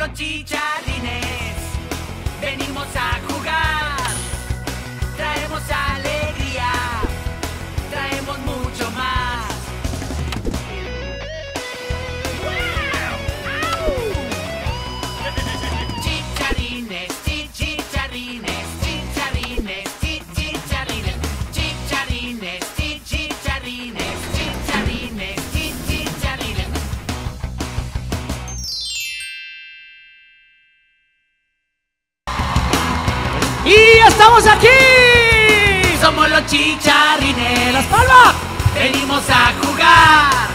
son los chicharrines, venimos a jugar, traemos alegría, traemos mucho más. Chicharrines, chicharrines, chicharrines, chicharrines, chicharrines, chicharrines, chicharrines. ¡Y estamos aquí! Somos los chicharrines. ¡Las Palmas! Venimos a jugar,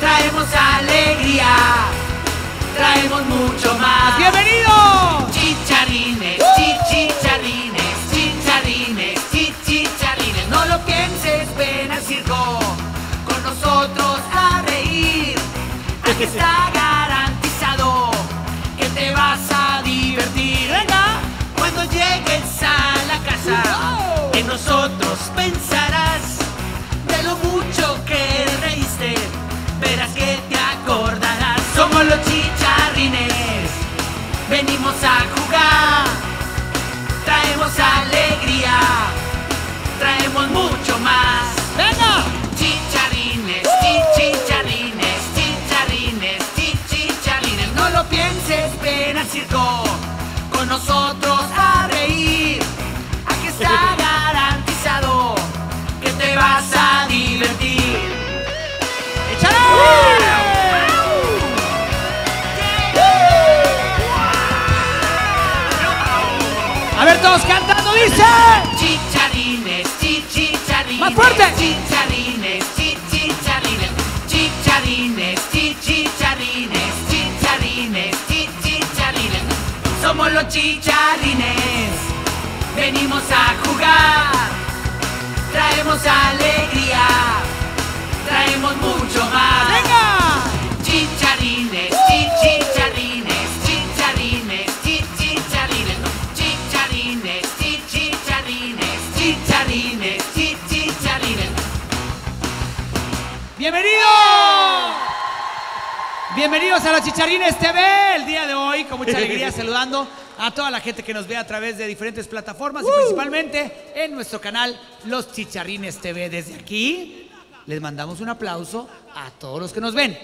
traemos alegría, traemos mucho más. ¡Bienvenidos! Chicharrines, chicharrines, chicharrines, chicharrines. No lo pienses, ven al circo con nosotros a reír. Aquí está garantizado que te vas a divertir. ¡Venga! Cuando llegues a la casa, en nosotros pensarás de lo mucho que reíste, verás que te acordarás. Somos los chicharrines, venimos a jugar, traemos alegría, traemos mucho más. ¡Venga! Chicharrines, chicharrines, chicharrines, chicharrines. No lo pienses, ven al circo con nosotros a reír, aquí está garantizado que te vas a divertir. ¡Échale! A ver, todos cantando, dice. Chicharrines, chicharrines. Más fuerte. Chicharrines, chicharrines. Chicharrines, chicharrines, chicharrines. Somos los chicharrines, venimos a jugar, traemos alegría, traemos mucho más. ¡Venga! Chicharrines, chicharrines, chicharrines, chicharrines, chicharrines, chicharrines, chicharrines, chicharrines. ¡Bienvenidos! Bienvenidos a los Chicharrines TV, el día de hoy con mucha alegría saludando a toda la gente que nos ve a través de diferentes plataformas y principalmente en nuestro canal Los Chicharrines TV. Desde aquí les mandamos un aplauso a todos los que nos ven.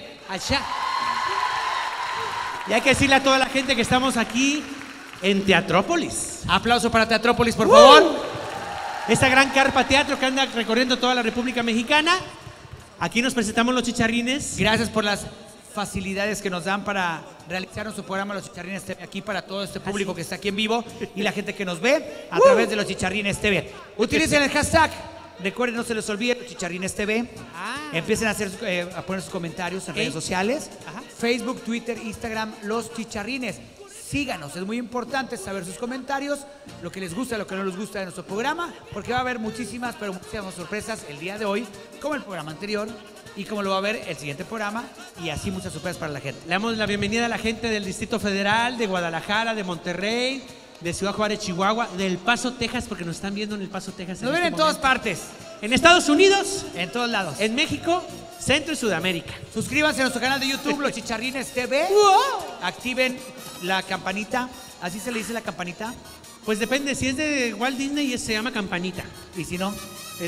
Y hay que decirle a toda la gente que estamos aquí en Teatrópolis. Aplauso para Teatrópolis, por favor. Esta gran carpa teatro que anda recorriendo toda la República Mexicana. Aquí nos presentamos los Chicharrines. Gracias por las facilidades que nos dan para realizar nuestro programa Los Chicharrines TV aquí para todo este público que está aquí en vivo y la gente que nos ve a través de Los Chicharrines TV. Utilicen el hashtag, recuerden, no se les olvide Los Chicharrines TV. Empiecen a hacer, a poner sus comentarios en redes sociales, Facebook, Twitter, Instagram, Los Chicharrines. Síganos, es muy importante saber sus comentarios, lo que les gusta, lo que no les gusta de nuestro programa, porque va a haber muchísimas, pero muchísimas sorpresas el día de hoy, como el programa anterior y como lo va a ver el siguiente programa, y así muchas sorpresas para la gente. Le damos la bienvenida a la gente del Distrito Federal, de Guadalajara, de Monterrey, de Ciudad Juárez, Chihuahua, del Paso, Texas, porque nos están viendo en El Paso, Texas. Nos ven en todas partes. En Estados Unidos. En todos lados. En México, Centro y Sudamérica. Suscríbanse a nuestro canal de YouTube, Los Chicharrines TV. Activen la campanita. ¿Así se le dice la campanita? Pues depende, si es de Walt Disney se llama campanita. ¿Y si no?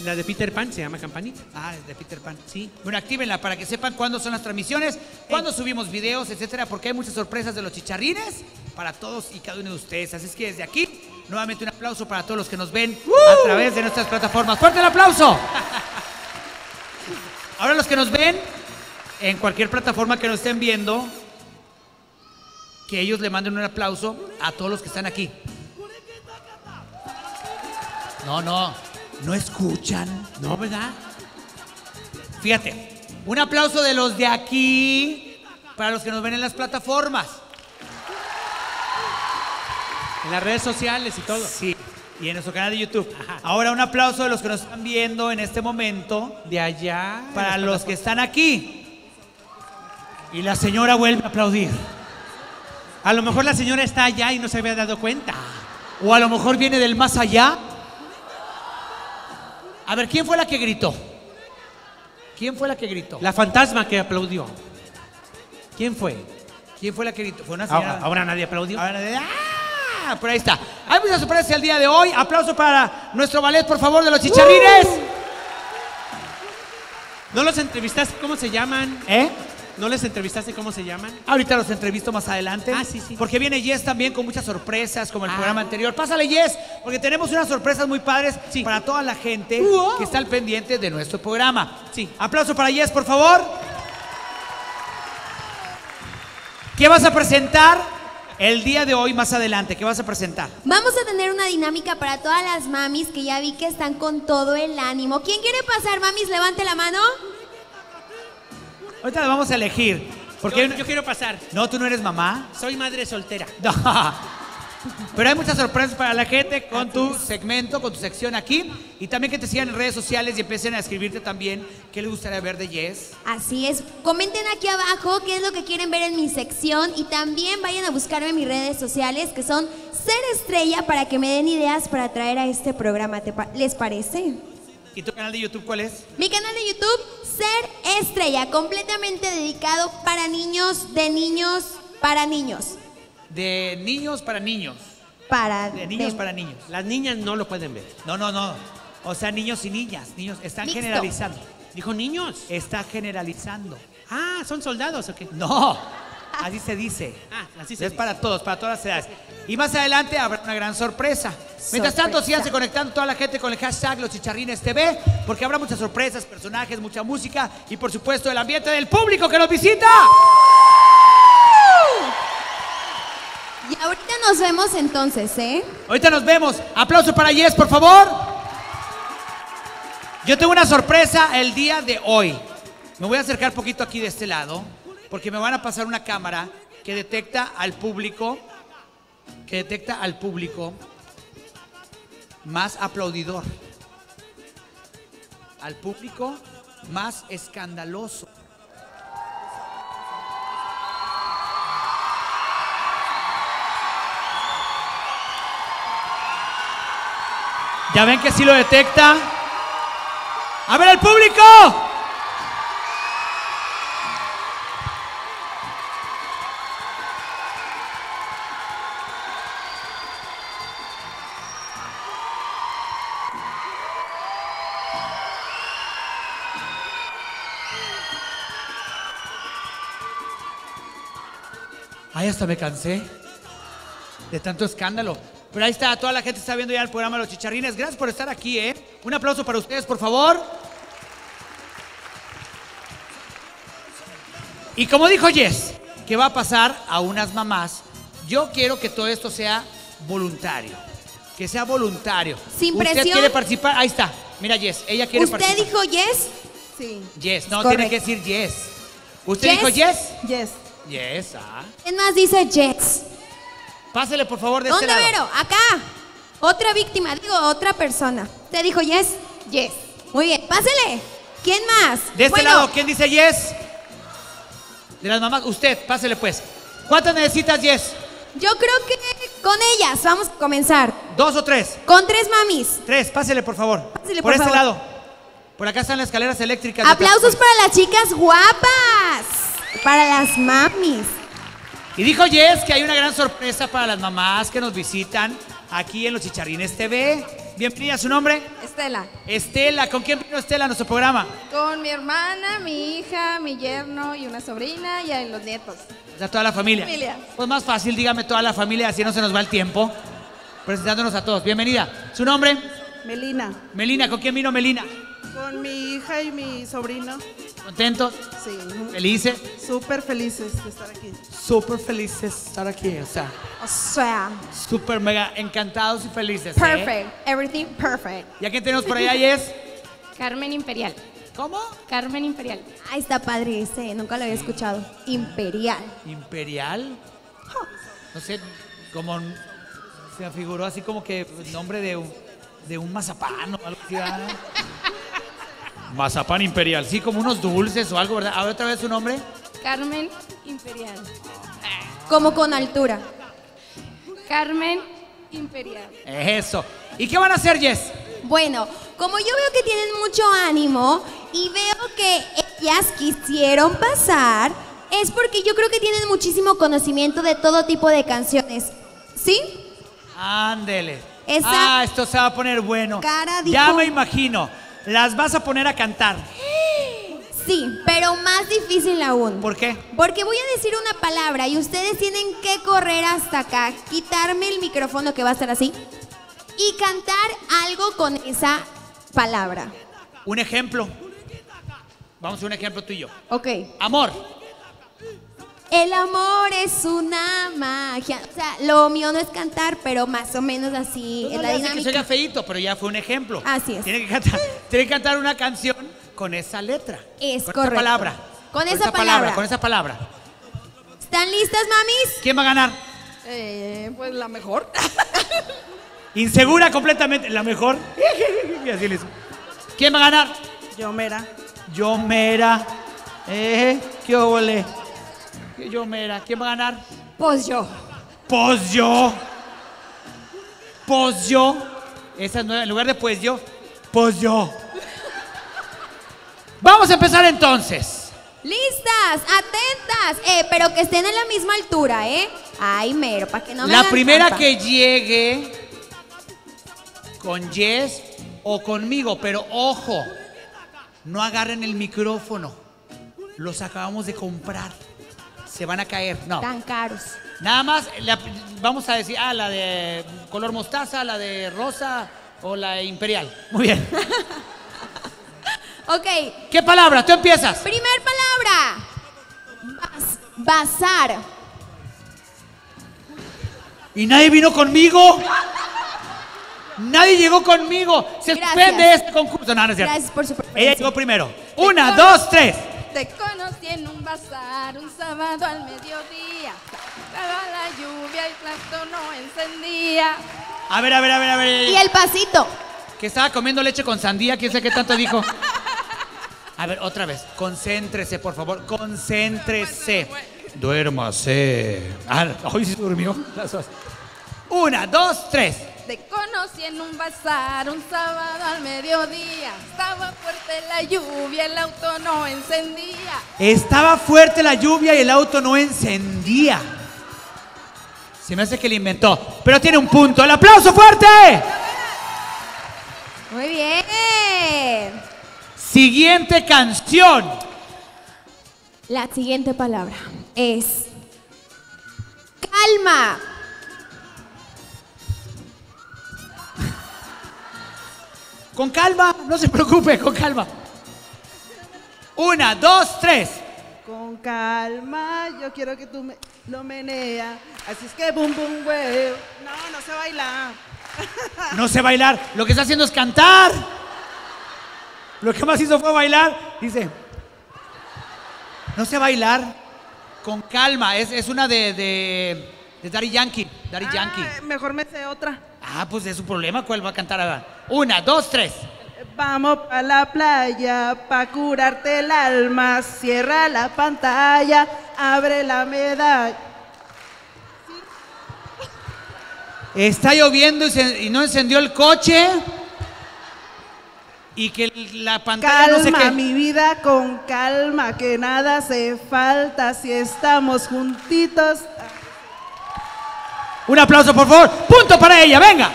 La de Peter Pan se llama campanita. Ah, es de Peter Pan, sí. Bueno, actívenla para que sepan cuándo son las transmisiones, cuándo subimos videos, etcétera, porque hay muchas sorpresas de los chicharrines para todos y cada uno de ustedes. Así es que desde aquí, nuevamente un aplauso para todos los que nos ven a través de nuestras plataformas. ¡Fuerte el aplauso! Ahora los que nos ven, en cualquier plataforma que nos estén viendo, que ellos le manden un aplauso a todos los que están aquí. No escuchan. No, ¿verdad? Fíjate, un aplauso de los de aquí para los que nos ven en las plataformas, en las redes sociales y todo. Sí, y en nuestro canal de YouTube. Ahora un aplauso de los que nos están viendo en este momento de allá, para los que están aquí. Y la señora vuelve a aplaudir. A lo mejor la señora está allá y no se había dado cuenta, o a lo mejor viene del más allá. A ver, ¿quién fue la que gritó? ¿Quién fue la que gritó? La fantasma que aplaudió. ¿Quién fue? ¿Quién fue la que gritó? Fue una señora. Ahora nadie aplaudió. Ahora nadie... ¡Ah! Por ahí está. Hay muchas sorpresas el día de hoy. Aplauso para nuestro ballet, por favor, de los Chicharrines. ¿No los entrevistaste? ¿Cómo se llaman? ¿Eh? ¿No les entrevistaste cómo se llaman? Ahorita los entrevisto más adelante. Ah, sí, sí. Porque viene Jess también con muchas sorpresas, como el programa anterior. Pásale, Jess, porque tenemos unas sorpresas muy padres para toda la gente que está al pendiente de nuestro programa. Sí. Aplauso para Jess, por favor. ¿Qué vas a presentar el día de hoy más adelante? ¿Qué vas a presentar? Vamos a tener una dinámica para todas las mamis que ya vi que están con todo el ánimo. ¿Quién quiere pasar, mamis? Levante la mano. Ahorita la vamos a elegir. Porque yo quiero pasar. No, tú no eres mamá. Soy madre soltera. No. Pero hay muchas sorpresas para la gente con tu segmento, con tu sección aquí. Y también que te sigan en redes sociales y empiecen a escribirte también qué les gustaría ver de Jess. Así es. Comenten aquí abajo qué es lo que quieren ver en mi sección. Y también vayan a buscarme en mis redes sociales, que son Ser Estrella, para que me den ideas para traer a este programa. ¿Les parece? ¿Y tu canal de YouTube cuál es? Mi canal de YouTube, Ser Estrella, completamente dedicado para niños, de niños, para niños. De niños para niños. De niños para niños. Las niñas no lo pueden ver. No, no, no. O sea, niños y niñas. Niños están mixto. Generalizando. ¿Dijo niños? Está generalizando. Ah, ¿son soldados o qué? No. Así se dice. Ah, así se dice. Es para todos, para todas las edades. Y más adelante habrá una gran sorpresa. Mientras tanto, síganse conectando toda la gente con el hashtag Los Chicharrines TV, porque habrá muchas sorpresas, personajes, mucha música y, por supuesto, el ambiente del público que nos visita. Y ahorita nos vemos entonces, ¿eh? Ahorita nos vemos. Aplausos para Jess, por favor. Yo tengo una sorpresa el día de hoy. Me voy a acercar poquito aquí de este lado, porque me van a pasar una cámara que detecta al público, más aplaudidor, al público más escandaloso. ¿Ya ven que sí lo detecta? ¡A ver, el público! Ay, hasta me cansé de tanto escándalo. Pero ahí está, toda la gente está viendo ya el programa Los Chicharrines. Gracias por estar aquí, ¿eh? Un aplauso para ustedes, por favor. Y como dijo Jess, que va a pasar a unas mamás, yo quiero que todo esto sea voluntario. Que sea voluntario. Sin presión. ¿Usted quiere participar? Ahí está. Mira, Jess, ella quiere participar. ¿Usted dijo Jess? Sí. Jess, no, tiene que decir Jess. ¿Usted dijo Jess? Yes. Yes, ¿quién más dice Jess? Pásele, por favor, de este lado. ¿Dónde, Vero? Acá. Otra víctima, digo, otra persona. ¿Te dijo Yes? Yes. Muy bien, pásele. ¿Quién más? De este lado, ¿quién dice Yes? De las mamás, usted, pásele pues. ¿Cuántas necesitas, Yes? Yo creo que con ellas vamos a comenzar. ¿Dos o tres? Con tres mamis. Tres, pásele, por favor. Pásele, por favor. Por este lado. Por acá están las escaleras eléctricas. Aplausos para las chicas guapas. Para las mamis. Y dijo Jess que hay una gran sorpresa para las mamás que nos visitan aquí en Los Chicharrines TV. Bienvenida, ¿su nombre? Estela. Estela, ¿con quién vino Estela a nuestro programa? Con mi hermana, mi hija, mi yerno y una sobrina y los nietos. O sea, toda la familia. Pues más fácil, dígame toda la familia, así no se nos va el tiempo. Presentándonos a todos. Bienvenida. ¿Su nombre? Melina. Melina, ¿con quién vino Melina? Con mi hija y mi sobrino. ¿Contentos? Sí. ¿Felices? Súper felices de estar aquí. Súper felices de estar aquí, o sea. Súper mega encantados y felices. Perfect. Everything perfect. ¿Y a quién tenemos por allá, Jess? Carmen Imperial. ¿Cómo? Carmen Imperial. Ay, está padre ese, nunca lo había escuchado. Imperial. ¿Imperial? No sé, como se me figuró así como que el nombre de un mazapán o algo así. Mazapán Imperial, sí, como unos dulces o algo, ¿verdad? A ver, otra vez su nombre. Carmen Imperial. Como con altura. Carmen Imperial. Eso. ¿Y qué van a hacer, Jess? Bueno, como yo veo que tienen mucho ánimo y veo que ellas quisieron pasar, es porque yo creo que tienen muchísimo conocimiento de todo tipo de canciones. ¿Sí? Ándele. Esa esto se va a poner bueno. Cara dijo, ya me imagino. Las vas a poner a cantar. Sí, pero más difícil aún. ¿Por qué? Porque voy a decir una palabra y ustedes tienen que correr hasta acá, quitarme el micrófono que va a estar así y cantar algo con esa palabra. Un ejemplo. Vamos a un ejemplo tú y yo. Ok. Amor. El amor es una magia. O sea, lo mío no es cantar, pero más o menos así es la dinámica. Que suena feíto, pero ya fue un ejemplo. Así es. Tiene que cantar una canción con esa letra. Es correcto. Con esa palabra. Con esa palabra. ¿Están listas, mamis? ¿Quién va a ganar? Pues la mejor. Insegura completamente. La mejor. Y así les... ¿Quién va a ganar? Yo mera. ¿Qué ole? Yo, mera, ¿quién va a ganar? Pues yo. Esa es nueva, en lugar de pues yo. Vamos a empezar entonces. Listas, atentas, pero que estén en la misma altura, ¿eh? Ay, mero, para que no me hagan trampa. La primera que llegue con Jess o conmigo, pero ojo, no agarren el micrófono. Los acabamos de comprar. Se van a caer, no. Tan caros. Nada más, vamos a decir, la de color mostaza, la de rosa o la imperial. Muy bien. Ok. ¿Qué palabra? Tú empiezas. Primer palabra. Bazar. ¿Y nadie vino conmigo? Nadie llegó conmigo. Se suspende este concurso. No, no es cierto. Gracias por su preferencia. Ella llegó primero. 1, 2, 3. Te conocí en un bazar, un sábado al mediodía. Estaba la lluvia, el plato no encendía. A ver. Y el pasito. Que estaba comiendo leche con sandía, quién sabe qué tanto dijo. A ver, otra vez. Concéntrese, por favor. Concéntrese. Duérmase. Hoy sí durmió. 1, 2, 3. Te conocí en un bazar, un sábado al mediodía. Estaba fuerte la lluvia, el auto no encendía. Estaba fuerte la lluvia y el auto no encendía. Se me hace que le inventó, pero tiene un punto. ¡El aplauso fuerte! Muy bien. Siguiente canción. La siguiente palabra es... calma. Con calma, no se preocupe, con calma. 1, 2, 3. Con calma, yo quiero que tú lo meneas. Así es que bum, bum, güey. No sé bailar. No sé bailar, lo que está haciendo es cantar. Lo que más hizo fue bailar. Dice, no sé bailar. Con calma, es una de Daddy Yankee. Daddy Yankee. Mejor me sé otra. Pues es su problema, ¿cuál va a cantar ahora? 1, 2, 3. Vamos pa' la playa, pa' curarte el alma, cierra la pantalla, abre la medalla. Está lloviendo y no encendió el coche y que la pantalla calma, no sé qué. Calma, mi vida, con calma, que nada hace falta si estamos juntitos. Un aplauso, por favor. Punto para ella, venga.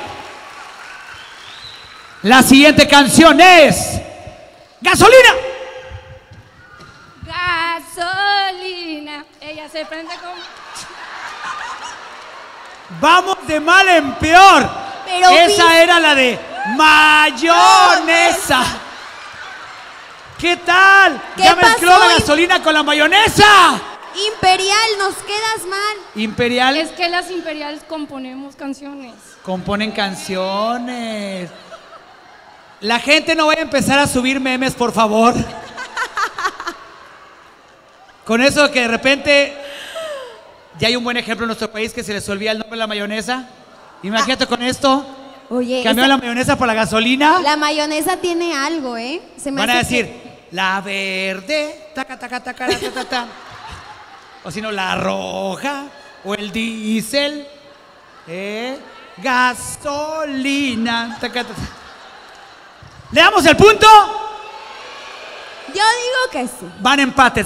La siguiente canción es... Gasolina. Ella se prende con... Vamos de mal en peor. Pero esa era la de mayonesa. ¿Qué tal? Ya mezcló la gasolina con la mayonesa. Imperial, nos quedas mal. Imperial. Es que las imperiales componemos canciones. Componen canciones. La gente no va a empezar a subir memes, por favor. Con eso que de repente ya hay un buen ejemplo en nuestro país que se les olvida el nombre de la mayonesa. Imagínate con esto. Oye. Cambió la mayonesa por la gasolina. La mayonesa tiene algo, ¿eh? Van a decir, la verde, taca, taca, taca, taca, taca. O si no, la roja o el diésel, gasolina. ¿Le damos el punto? Yo digo que sí. Van empates.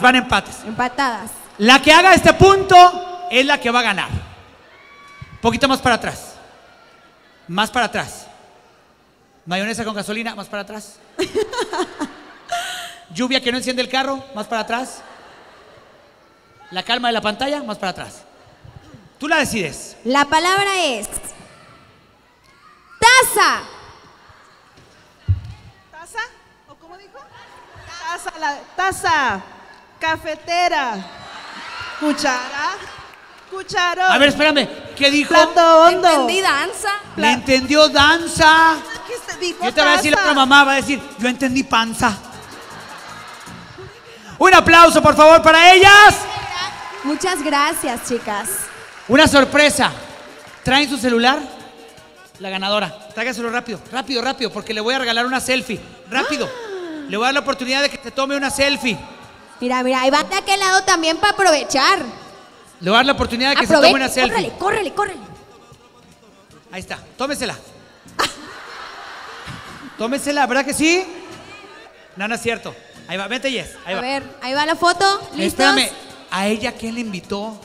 Empatadas. La que haga este punto es la que va a ganar. Un poquito más para atrás. Más para atrás. Mayonesa con gasolina, más para atrás. Lluvia que no enciende el carro, más para atrás. La calma de la pantalla, más para atrás. Tú la decides. La palabra es... taza. ¿Taza? ¿O cómo dijo? Taza, la taza. Cafetera. Cuchara. Cucharón. A ver, espérame. ¿Qué dijo? Plato hondo. Entendí danza. Le entendió danza. ¿Qué dijo? Yo te voy a decir a otra mamá, va a decir, yo entendí panza. Un aplauso, por favor, para ellas. Muchas gracias, chicas. Una sorpresa. ¿Traen su celular? La ganadora. Tráigaselo rápido, rápido, rápido, porque le voy a regalar una selfie. Rápido. ¡Ah! Le voy a dar la oportunidad de que te tome una selfie. Mira, mira, ahí va de aquel lado también para aprovechar. Le voy a dar la oportunidad de que se tome una selfie. Córrele, córrele, córrele. Ahí está, tómesela. Tómesela, ¿verdad que sí? No, no es cierto. Ahí va, vente Jess, ahí va. A ver, ahí va la foto, ¿listos? Espérame, ¿a ella quién le invitó?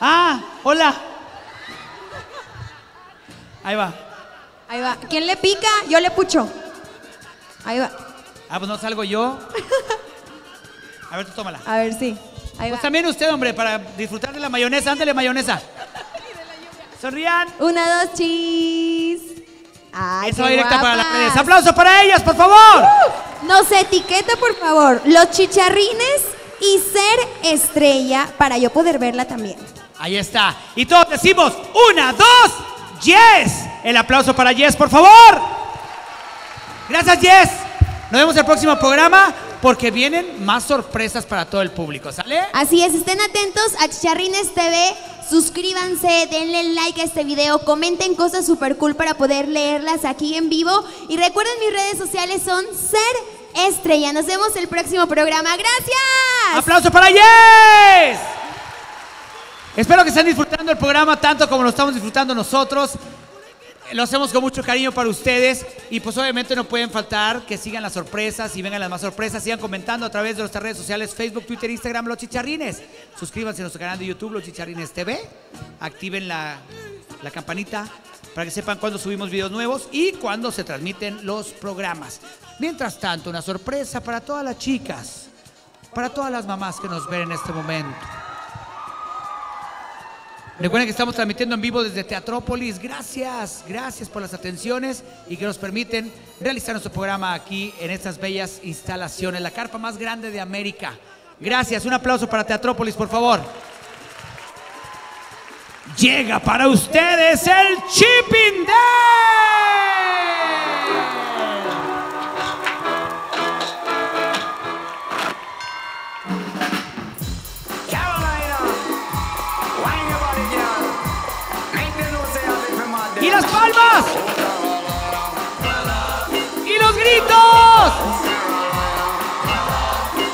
Ah, hola. Ahí va. Ahí va, ¿quién le pica? Yo le pucho. Ahí va. Ah, pues no salgo yo. A ver, tú tómala. A ver, sí. Ahí pues va. También usted, hombre, para disfrutar de la mayonesa. Ándale, mayonesa. Sonrían. Una, dos, cheese. Ay, eso va directa para las redes. ¡Aplausos para ellas, por favor! Nos etiqueta, por favor, los chicharrines y ser estrella para yo poder verla también. Ahí está. Y todos decimos, una, dos, Jess. El aplauso para Jess, por favor. Gracias, Jess. Nos vemos en el próximo programa porque vienen más sorpresas para todo el público, ¿sale? Así es, estén atentos a Chicharrines TV. Suscríbanse, denle like a este video, comenten cosas super cool para poder leerlas aquí en vivo. Y recuerden, mis redes sociales son Ser Estrella. Nos vemos el próximo programa. ¡Gracias! ¡Aplauso para Jess! Espero que estén disfrutando el programa tanto como lo estamos disfrutando nosotros. Lo hacemos con mucho cariño para ustedes. Y pues obviamente no pueden faltar que sigan las sorpresas y vengan las más sorpresas. Sigan comentando a través de nuestras redes sociales, Facebook, Twitter, Instagram, Los Chicharrines. Suscríbanse a nuestro canal de YouTube, Los Chicharrines TV. Activen la campanita para que sepan cuándo subimos videos nuevos y cuándo se transmiten los programas. Mientras tanto, una sorpresa para todas las chicas, para todas las mamás que nos ven en este momento. Recuerden que estamos transmitiendo en vivo desde Teatrópolis. Gracias, gracias por las atenciones y que nos permiten realizar nuestro programa aquí en estas bellas instalaciones, la carpa más grande de América. Gracias, un aplauso para Teatrópolis, por favor. Llega para ustedes el Chipping Day. ¡Y las palmas! ¡Y los gritos!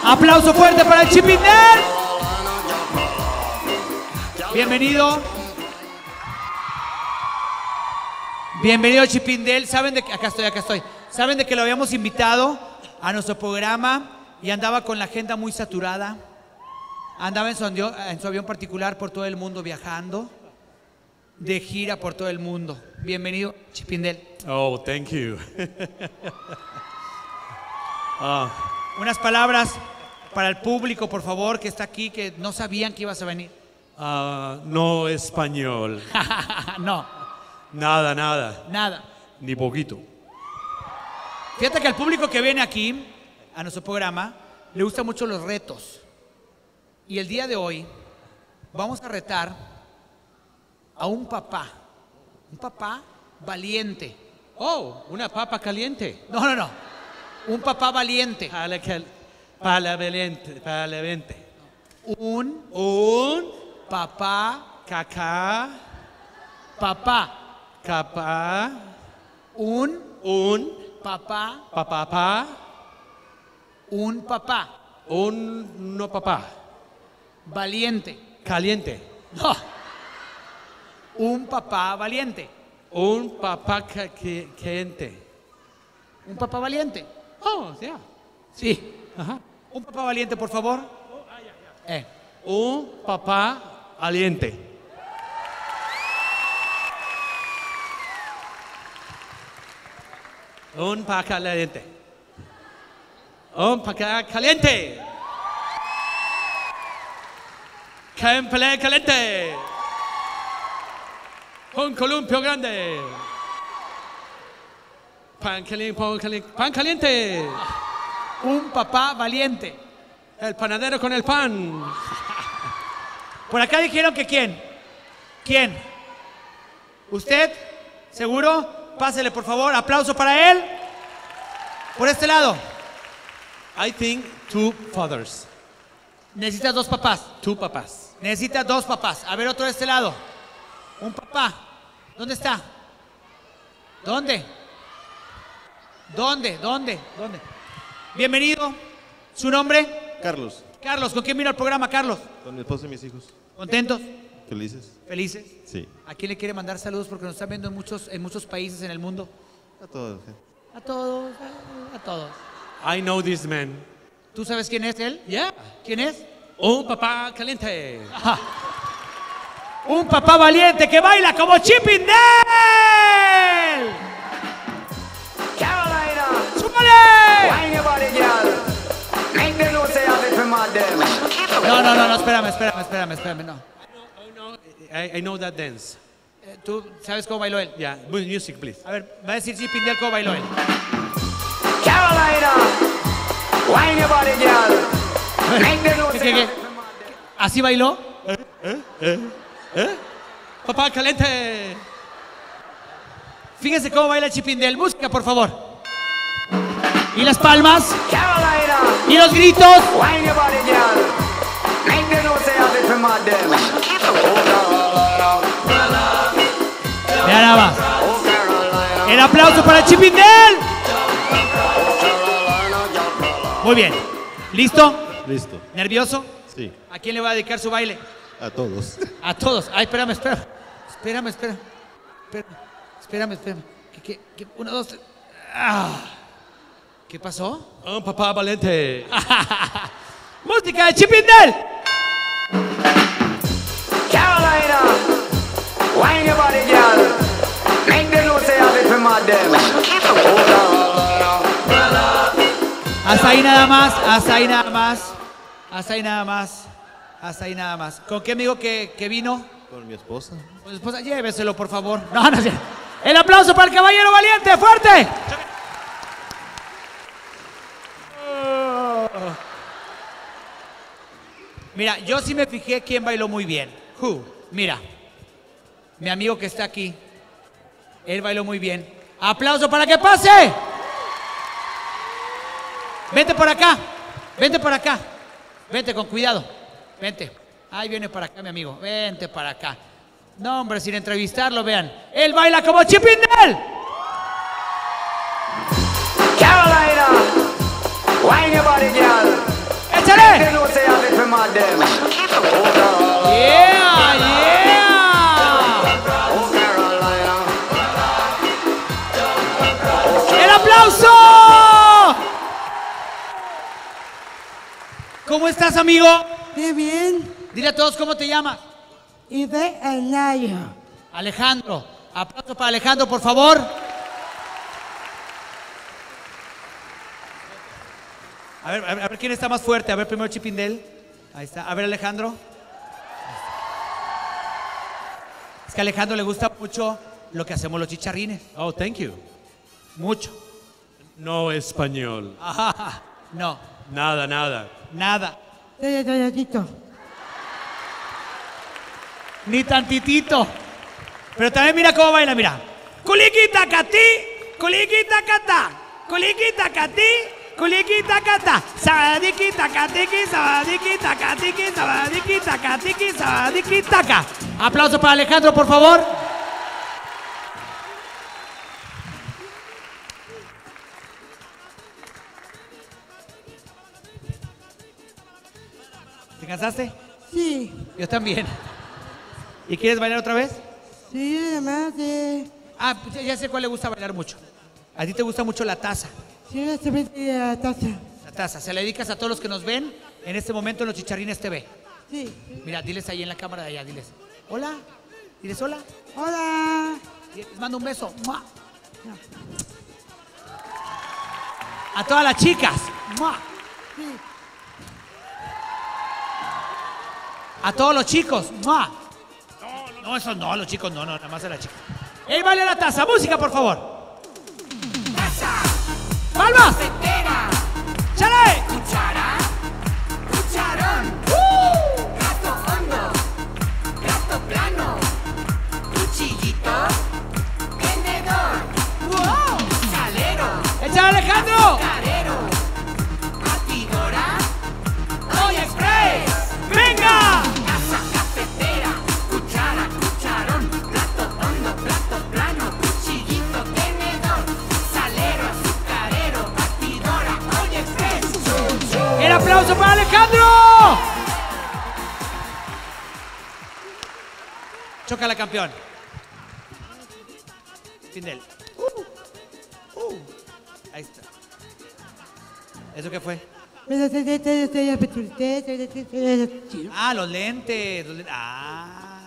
¡Aplauso fuerte para el Chipping Day! Bienvenido. Bienvenido, Chipping Day. Saben de que... Acá estoy. Saben de que lo habíamos invitado a nuestro programa y andaba con la agenda muy saturada. Andaba en su avión particular por todo el mundo viajando. De gira por todo el mundo. Bienvenido, Chipping Day. Oh, thank you. Unas palabras para el público, por favor, que está aquí, que no sabían que ibas a venir. No español. No. Nada, nada. Nada. Ni poquito. Fíjate que al público que viene aquí, a nuestro programa, le gustan mucho los retos. Y el día de hoy vamos a retar a un papá valiente. Oh, una papa caliente. No, no, no, un papá valiente. Valiente. Un papá caca. Papá. Un papá. Papá. Un papá. Un no papá. Valiente. Caliente. No. Un papá valiente. Un papá caliente. Un papá valiente. Oh, yeah. Sí. Ajá. Un papá valiente, por favor. Un papá valiente. Un papá caliente. Un papá caliente. Cample caliente. Un columpio grande. Pan caliente, pan caliente, pan caliente. Un papá valiente. El panadero con el pan. Por acá dijeron que quién. ¿Quién? ¿Usted? ¿Seguro? Pásele, por favor. Aplauso para él. Por este lado. I think two fathers. Necesitas dos papás. Two papás. Necesitas dos papás. A ver, otro de este lado. Un papá. ¿Dónde está? ¿Dónde? ¿Dónde? ¿Dónde? ¿Dónde? Bienvenido. ¿Su nombre? Carlos. Carlos, ¿con quién vino al programa, Carlos? Con mi esposa y mis hijos. ¿Contentos? Felices. ¿Felices? Sí. ¿A quién le quiere mandar saludos? Porque nos están viendo en muchos países en el mundo. A todos. A todos. A todos. I know this man. ¿Tú sabes quién es él? Yeah. ¿Quién es? Un papá caliente. Ajá. Un papá valiente que baila como Chip and Dale. Carolina. ¡Súbale! Wine your body, girl. Make them know say I'm from Madden. No, espérame, no. I know that dance. ¿Tú sabes cómo bailó él? Yeah, music, please. A ver, va a decir Chip and Dale cómo bailó él. Carolina. Wine your body, girl. Make them know say I'm from Madden. ¿Así bailó? Papá caliente. Fíjense cómo baila Chip and Dale. Música, por favor. Y las palmas. Carolina. Y los gritos. Ya nada más. El aplauso para Chip and Dale. Muy bien. ¿Listo? Listo. ¿Nervioso? Sí. ¿A quién le va a dedicar su baile? A todos. A todos. Ay, espérame. ¿Qué? Uno, dos, tres. Ah. ¿Qué pasó? Un papá valiente. Música de Chip and Dale. Carolina. Wine your body, girl. Make them know say I'm from Madden. Hasta ahí nada más, hasta ahí nada más, hasta ahí nada más. Hasta ahí nada más. ¿Con qué amigo que vino? Con mi esposa. Con su esposa. Lléveselo, por favor. No. El aplauso para el caballero valiente. ¡Fuerte! Mira, yo sí me fijé quién bailó muy bien. Who? Mira. Mi amigo que está aquí. Él bailó muy bien. ¡Aplauso para que pase! Vente por acá. Vente por acá. Vente con cuidado. Vente, ahí viene para acá mi amigo, vente para acá. No hombre, sin entrevistarlo, vean. Él baila como Chip and Dale. Carolina, wine your body, girl. ¡Échale! Yeah, yeah. ¡El aplauso! ¿Cómo estás, amigo? Bien. Dile a todos cómo te llamas. Alejandro. Aplauso para Alejandro, por favor. A ver quién está más fuerte. A ver, primero Chip and Dale. Ahí está. A ver, Alejandro. Es que a Alejandro le gusta mucho lo que hacemos los chicharrines. Oh, thank you. Mucho. No español. Ajá, no. Nada. Ni tantitito. Pero también mira cómo baila, mira. Culiquita catí, culiquita catá, culiquita catí, culiquita catá, sabadiquita catiqui, sabadiquita catiqui, sabadiquita catiqui, sabadiquita ca. Aplauso para Alejandro, por favor. ¿Te cansaste? Sí. Yo también. ¿Y quieres bailar otra vez? Sí, además de... Ah, ya sé cuál le gusta bailar mucho. ¿A ti te gusta mucho la taza? Sí, la taza. La taza. ¿Se la dedicas a todos los que nos ven en este momento en Los Chicharrines TV? Sí. Mira, diles ahí en la cámara de allá, diles. Hola. Diles hola. Hola. Les mando un beso. ¡Mua! A todas las chicas. ¡Mua! Sí. A todos los chicos. ¡Mua! No, eso no, los chicos no, nada más a las chicas. ¡Ey, vale la taza! ¡Música, por favor! ¡Taza! ¡Palmas! ¡Chale! ¡Cuchara! ¡Cucharón! ¡Plato hondo! ¡Plato plano! ¡Cuchillito! ¡Vendedor! ¡Wow! ¡Salero! ¡Echa, Alejandro! ¡Carero! ¡Batidora! ¡Doy Express! ¡Venga! ¡Taza, cafetera! ¡Cuchara, cucharón! ¡Plato hondo! ¡Plato plano! ¡Cuchillito! ¡Vendedor! ¡Salero! ¡Azucarero! ¡Batidora! ¡Doy Express! ¡El aplauso para Alejandro! Chócala, campeón. Findel. Ahí está. ¿Eso qué fue? Ah, los lentes. Ah.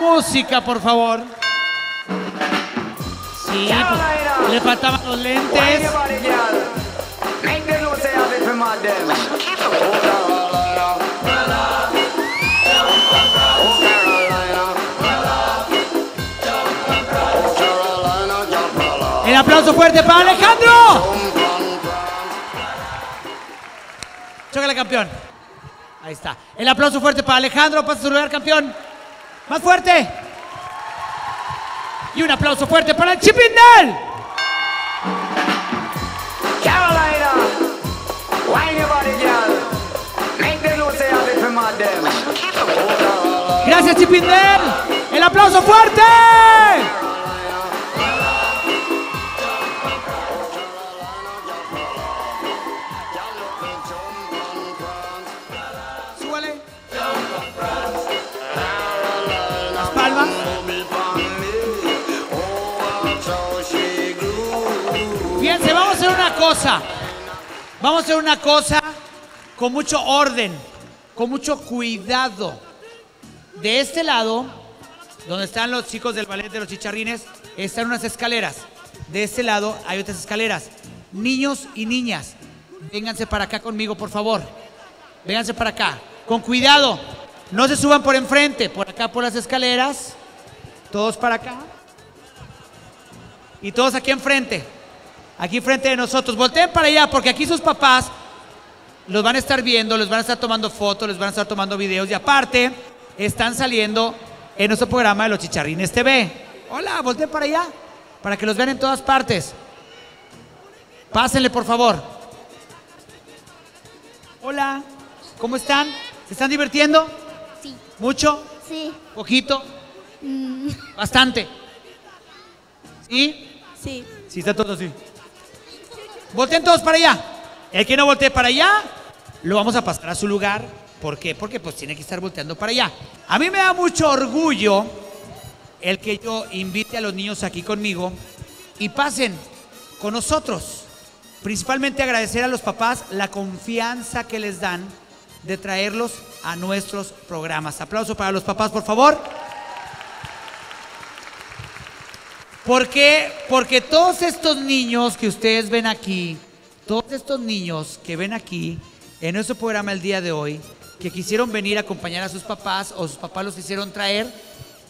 Música, por favor. Sí, pues, le faltaban los lentes. ¡El aplauso fuerte para Alejandro! Chócale, campeón. Ahí está. El aplauso fuerte para Alejandro. Pasa a su lugar, campeón. ¡Más fuerte! Y un aplauso fuerte para el Chipindel. Carolina, gracias, Chipindel. ¡El aplauso fuerte! Súbale. Las palmas. Fíjense, vamos a hacer una cosa. Vamos a hacer una cosa con mucho orden, con mucho cuidado. De este lado, donde están los chicos del ballet de Los Chicharrines, están unas escaleras. De este lado hay otras escaleras. Niños y niñas, vénganse para acá conmigo, por favor. Vénganse para acá, con cuidado. No se suban por enfrente, por acá, por las escaleras. Todos para acá. Y todos aquí enfrente. Aquí enfrente de nosotros. Volteen para allá, porque aquí sus papás los van a estar viendo, les van a estar tomando fotos, les van a estar tomando videos y aparte están saliendo en nuestro programa de Los Chicharrines TV. Hola, volteen para allá, para que los vean en todas partes. Pásenle, por favor. Hola, ¿cómo están? ¿Se están divirtiendo? Sí. ¿Mucho? Sí. ¿Poquito? Bastante. ¿Sí? Sí. Sí, están todos así. Volteen todos para allá. El que no voltee para allá, lo vamos a pasar a su lugar. ¿Por qué? Porque pues tiene que estar volteando para allá. A mí me da mucho orgullo el que yo invite a los niños aquí conmigo y pasen con nosotros. Principalmente agradecer a los papás la confianza que les dan de traerlos a nuestros programas. Aplauso para los papás, por favor. ¿Por qué? Porque todos estos niños que ustedes ven aquí, todos estos niños que ven aquí en nuestro programa el día de hoy, que quisieron venir a acompañar a sus papás o sus papás los quisieron traer,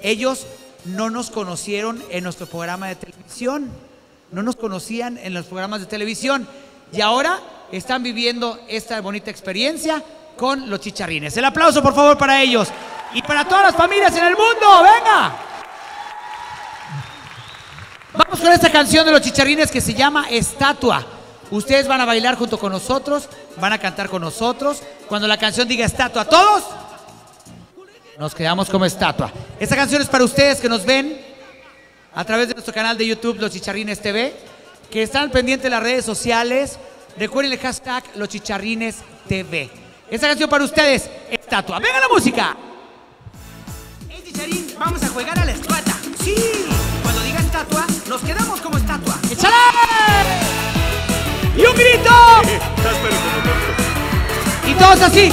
ellos no nos conocieron en nuestro programa de televisión, no nos conocían en los programas de televisión y ahora están viviendo esta bonita experiencia con Los Chicharrines. El aplauso, por favor, para ellos y para todas las familias en el mundo. ¡Venga! Vamos con esta canción de Los Chicharrines que se llama Estatua. Ustedes van a bailar junto con nosotros, van a cantar con nosotros. Cuando la canción diga estatua, todos nos quedamos como estatua. Esta canción es para ustedes que nos ven a través de nuestro canal de YouTube, Los Chicharrines TV, que están pendientes de las redes sociales. Recuerden el hashtag Los Chicharrines TV. Esta canción para ustedes, estatua. ¡Venga la música! Hey, Chicharín, vamos a jugar a la estatua. Sí, cuando diga estatua, nos quedamos como estatua. ¡Échale! un grito. Y todos así.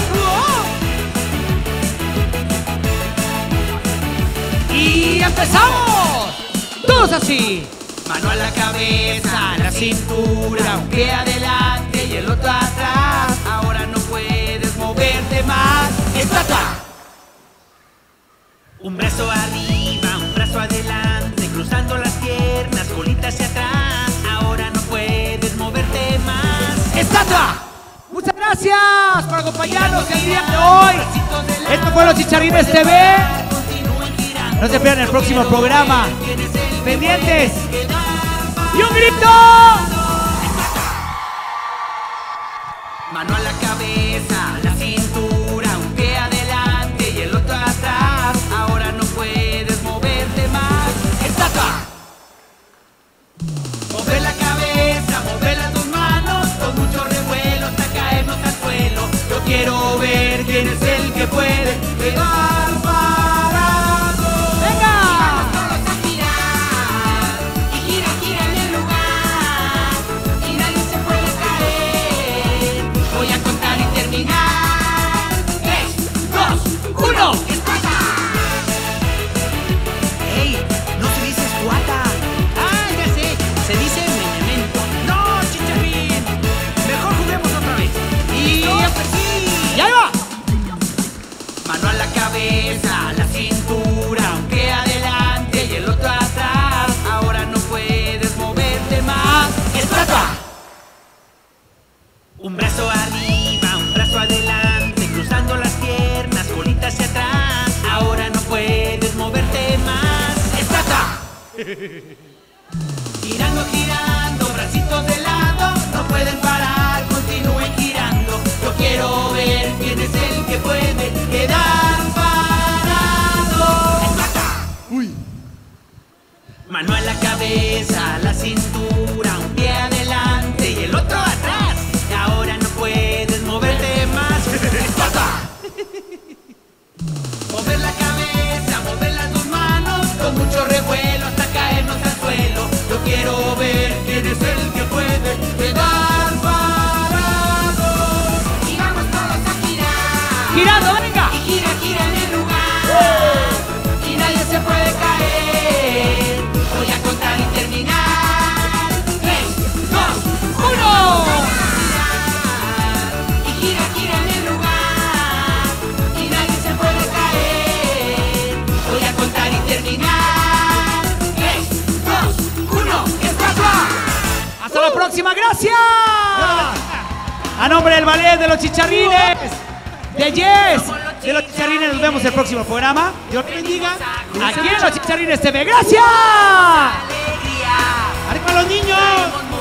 Y empezamos. Todos así. Mano a la cabeza, la cintura, un pie adelante y el otro atrás. Ahora no puedes moverte más. Estatua. Un brazo arriba, un brazo adelante, cruzando las piernas, colita hacia atrás. Ahora no puedes moverte más. ¡Estatua! Muchas gracias por acompañarnos el día de hoy. Esto fue Los Chicharrines TV. No se pierdan el próximo programa. Pendientes. ¡Y un grito! Mano a la cabeza, la cintura, un pie adelante y el otro atrás. Ahora no puedes moverte más. ¡Estatua! Mover la cabeza, mover las dos manos, con mucho revuelo hasta caernos al suelo. Yo quiero ver quién es el que puede quedar parado. ¡Venga! Y vamos todos a girar, y gira, gira en el lugar, y nadie se puede caer. Voy a contar y terminar. 3, 2, 1, ¡escuata! ¡Ey! No se dice escuata. Se dice memento. No, Chicharrín. Mejor juguemos otra vez. Y ya va. Mano a la cabeza, la cintura, aunque adelante y el otro atrás. Ahora no puedes moverte más. Estatua. Un brazo arriba, un brazo adelante, cruzando las piernas, colita hacia atrás. Ahora no puedes moverte más. Estatua. Girando, girando, bracitos de lado, no pueden parar, continúen girando. Yo quiero ver quién es el que puede quedar parado. ¡Estatua! ¡Uy! Mano a la cabeza, la cintura, un pie adelante y el otro atrás. Y ahora no puedes moverte más. ¡Estatua! Mover la cabeza, mover las dos manos, con mucho revuelo hasta caernos al suelo. Yo quiero ver quién es el que puede quedar parado. Y vamos todos a girar. ¡Girando, venga! Y gira, gira en el lugar. Y nadie se puede caer. Voy a contar y terminar. 3, 2, 1. Y gira, gira en el lugar. Y nadie se puede caer. Voy a contar y terminar. ¡Hasta la próxima! ¡Gracias! A nombre del ballet de Los Chicharrines, de Yes, de Los Chicharrines, nos vemos el próximo programa. Dios te bendiga. Aquí en Los Chicharrines TV. ¡Gracias! ¡Arriba los niños!